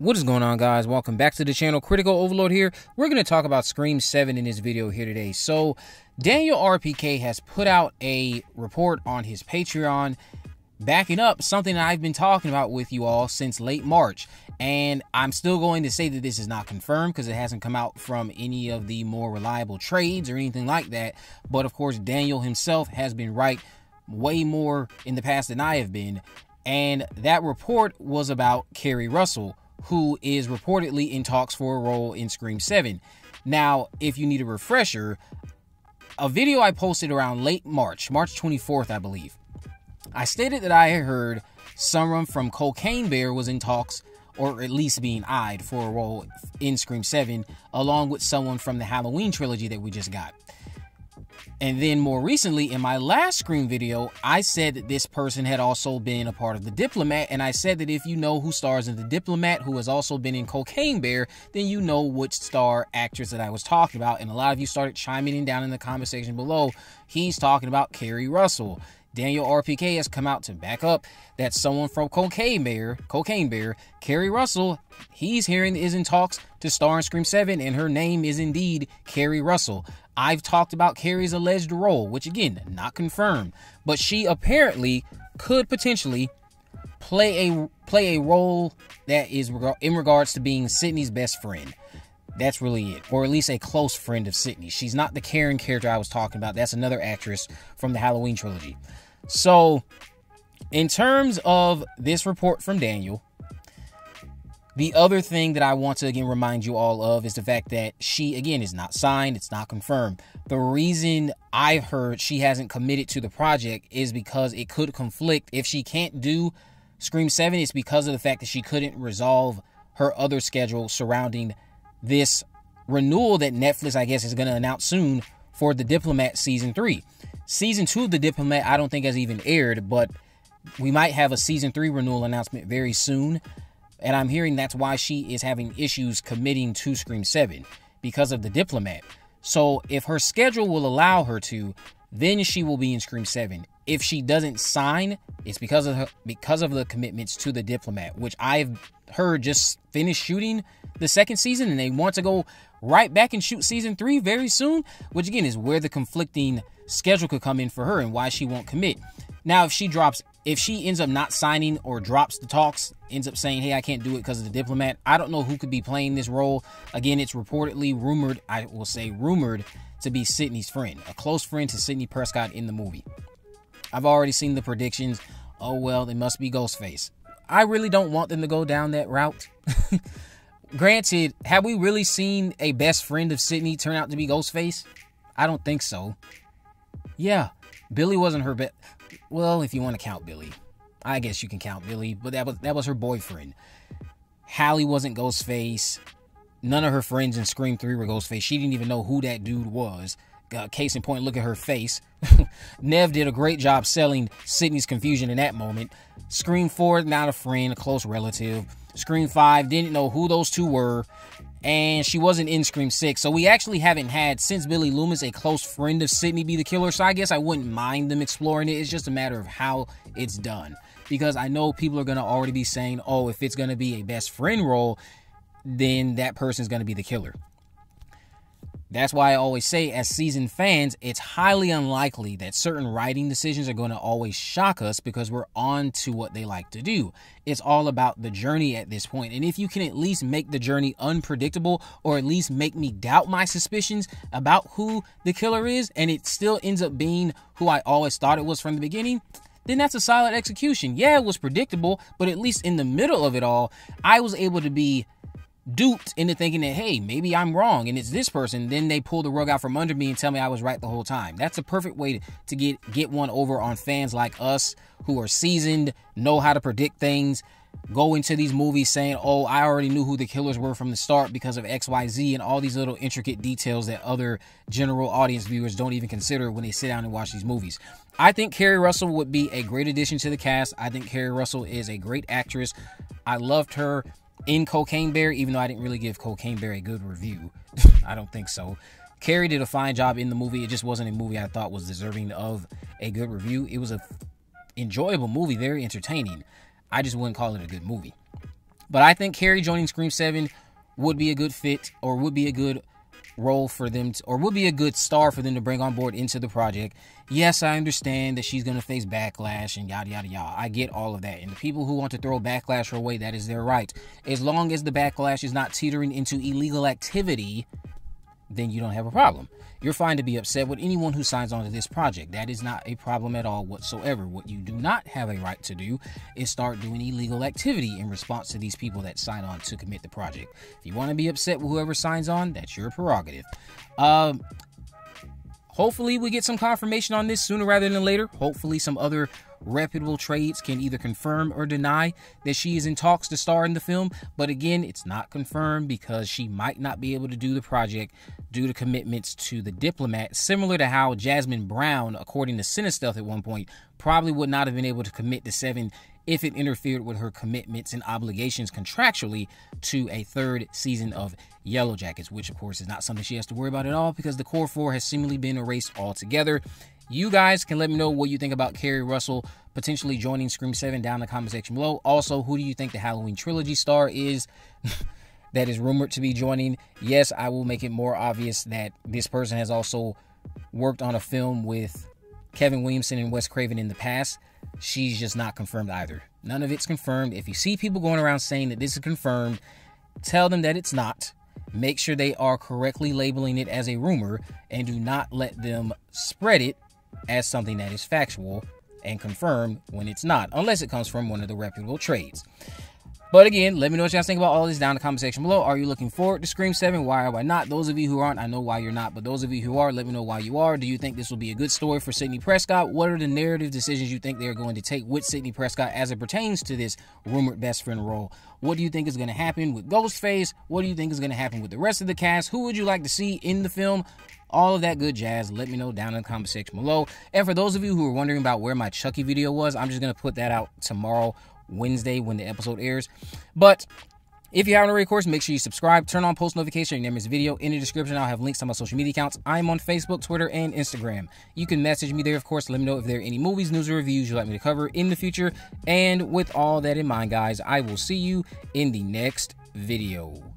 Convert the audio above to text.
What is going on, guys? Welcome back to the channel. Critical Overlord here. We're going to talk about Scream 7 in this video here today. So Daniel RPK has put out a report on his Patreon backing up something that I've been talking about with you all since late March. And I'm still going to say that this is not confirmed because it hasn't come out from any of the more reliable trades or anything like that. But of course, Daniel himself has been right way more in the past than I have been. And that report was about Keri Russell, who is reportedly in talks for a role in Scream 7. Now, if you need a refresher, a video I posted around late March, March 24th, I believe, I stated that I had heard someone from Cocaine Bear was in talks, or at least being eyed for a role in Scream 7, along with someone from the Halloween trilogy that we just got. And then more recently, in my last Scream video, I said that this person had also been a part of The Diplomat, and I said that if you know who stars in The Diplomat, who has also been in Cocaine Bear, then you know which star actress that I was talking about, and a lot of you started chiming in down in the comment section below. He's talking about Keri Russell. Daniel RPK has come out to back up that someone from Cocaine Bear, Keri Russell, he's hearing is in talks to star in Scream 7, and her name is indeed Keri Russell. I've talked about Keri's alleged role, which again, not confirmed, but she apparently could potentially play a role that is in regards to being Sidney's best friend. That's really it, or at least a close friend of Sidney. She's not the Karen character I was talking about. That's another actress from the Halloween trilogy. So in terms of this report from Daniel, the other thing that I want to again remind you all of is the fact that she, again, is not signed. It's not confirmed. The reason I've heard she hasn't committed to the project is because it could conflict. If she can't do Scream 7, it's because of the fact that she couldn't resolve her other schedule surrounding this renewal that Netflix, I guess, is going to announce soon for The Diplomat Season 3. Season 2 of The Diplomat I don't think has even aired, but we might have a Season 3 renewal announcement very soon. And I'm hearing that's why she is having issues committing to Scream 7, because of The Diplomat. So if her schedule will allow her to, then she will be in Scream 7. If she doesn't sign, it's because of the commitments to The Diplomat, which I've heard just finished shooting the second season, and they want to go right back and shoot season 3 very soon, which again is where the conflicting schedule could come in for her and why she won't commit. Now, if she ends up not signing or drops the talks, ends up saying, hey, I can't do it because of The Diplomat, I don't know who could be playing this role. Again, it's reportedly rumored, I will say rumored, to be Sidney's friend, a close friend to Sidney Prescott in the movie. I've already seen the predictions. Oh, well, it must be Ghostface. I really don't want them to go down that route. Granted, have we really seen a best friend of Sidney turn out to be Ghostface? I don't think so. Yeah, Billy wasn't her best. Well, if you want to count Billy, I guess you can count Billy, but that was her boyfriend. Hallie wasn't Ghostface. None of her friends in Scream 3 were Ghostface. She didn't even know who that dude was. Case in point, look at her face. Nev did a great job selling Sidney's confusion in that moment. Scream 4, not a friend, a close relative. Scream 5, didn't know who those two were. And she wasn't in Scream 6. So we actually haven't had, since Billy Loomis, a close friend of Sidney be the killer. So I guess I wouldn't mind them exploring it. It's just a matter of how it's done. Because I know people are going to already be saying, oh, if it's going to be a best friend role, then that person's going to be the killer. That's why I always say, as seasoned fans, it's highly unlikely that certain writing decisions are going to always shock us because we're on to what they like to do. It's all about the journey at this point. And if you can at least make the journey unpredictable, or at least make me doubt my suspicions about who the killer is, and it still ends up being who I always thought it was from the beginning, then that's a solid execution. Yeah, it was predictable, but at least in the middle of it all, I was able to be duped into thinking that, hey, maybe I'm wrong and it's this person. Then they pull the rug out from under me and tell me I was right the whole time. That's a perfect way to get one over on fans like us who are seasoned, know how to predict things, go into these movies saying, oh, I already knew who the killers were from the start because of XYZ and all these little intricate details that other general audience viewers don't even consider when they sit down and watch these movies. I think Keri Russell would be a great addition to the cast. I think Keri Russell is a great actress. I loved her in Cocaine Bear, even though I didn't really give Cocaine Bear a good review. I don't think so. Keri did a fine job in the movie. It just wasn't a movie I thought was deserving of a good review. It was an enjoyable movie, very entertaining. I just wouldn't call it a good movie. But I think Keri joining Scream 7 would be a good fit, or would be a good role for them, or would be a good star for them to bring on board into the project. Yes, I understand that she's going to face backlash and yada, yada, yada. I get all of that. And the people who want to throw backlash her way, that is their right. As long as the backlash is not teetering into illegal activity, then you don't have a problem. You're fine to be upset with anyone who signs on to this project. That is not a problem at all whatsoever. What you do not have a right to do is start doing illegal activity in response to these people that sign on to commit the project. If you want to be upset with whoever signs on, that's your prerogative. Hopefully we get some confirmation on this sooner rather than later. Hopefully some other reputable trades can either confirm or deny that she is in talks to star in the film. But again, it's not confirmed because she might not be able to do the project due to commitments to The Diplomat, similar to how Jasmine Brown, according to CineStealth at one point, probably would not have been able to commit to 7 if it interfered with her commitments and obligations contractually to a 3rd season of Yellowjackets, which of course is not something she has to worry about at all because the core 4 has seemingly been erased altogether. You guys can let me know what you think about Keri Russell potentially joining Scream 7 down in the comment section below. Also, who do you think the Halloween trilogy star is that is rumored to be joining? Yes, I will make it more obvious that this person has also worked on a film with Kevin Williamson and Wes Craven in the past. She's just not confirmed either. None of it's confirmed. If you see people going around saying that this is confirmed, tell them that it's not. Make sure they are correctly labeling it as a rumor and do not let them spread it as something that is factual and confirmed when it's not, unless it comes from one of the reputable trades. But again, let me know what you guys think about all this down in the comment section below. Are you looking forward to Scream 7? Why or why not? Those of you who aren't, I know why you're not, but those of you who are, let me know why you are. Do you think this will be a good story for Sidney Prescott? What are the narrative decisions you think they're going to take with Sidney Prescott as it pertains to this rumored best friend role? What do you think is going to happen with Ghostface? What do you think is going to happen with the rest of the cast? Who would you like to see in the film? All of that good jazz, let me know down in the comment section below. And for those of you who are wondering about where my Chucky video was, I'm just going to put that out tomorrow, Wednesday, when the episode airs. But if you haven't already, of course, make sure you subscribe, turn on post notification, and never miss a video. In the description, I'll have links to my social media accounts. I'm on Facebook, Twitter, and Instagram. You can message me there, of course. Let me know if there are any movies, news, or reviews you'd like me to cover in the future. And with all that in mind, guys, I will see you in the next video.